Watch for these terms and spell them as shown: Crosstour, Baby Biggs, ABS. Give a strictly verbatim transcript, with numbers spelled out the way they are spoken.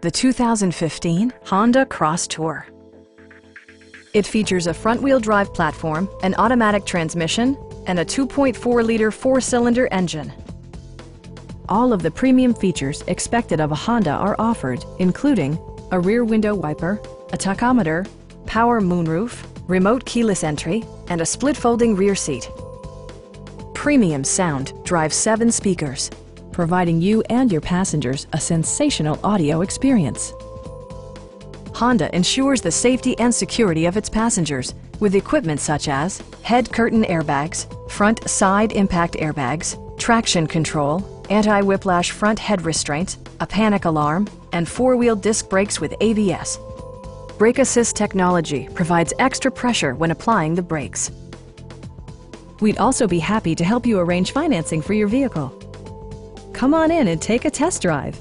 The two thousand fifteen Honda Crosstour. It features a front-wheel drive platform, an automatic transmission, and a two point four liter four-cylinder engine. All of the premium features expected of a Honda are offered, including a rear window wiper, a tachometer, power moonroof, remote keyless entry, and a split-folding rear seat. Premium sound drives seven speakers, providing you and your passengers a sensational audio experience. Honda ensures the safety and security of its passengers with equipment such as head curtain airbags, front side impact airbags, traction control, anti-whiplash front head restraints, a panic alarm, and four-wheel disc brakes with A B S. Brake assist technology provides extra pressure when applying the brakes. We'd also be happy to help you arrange financing for your vehicle. Come on in and take a test drive.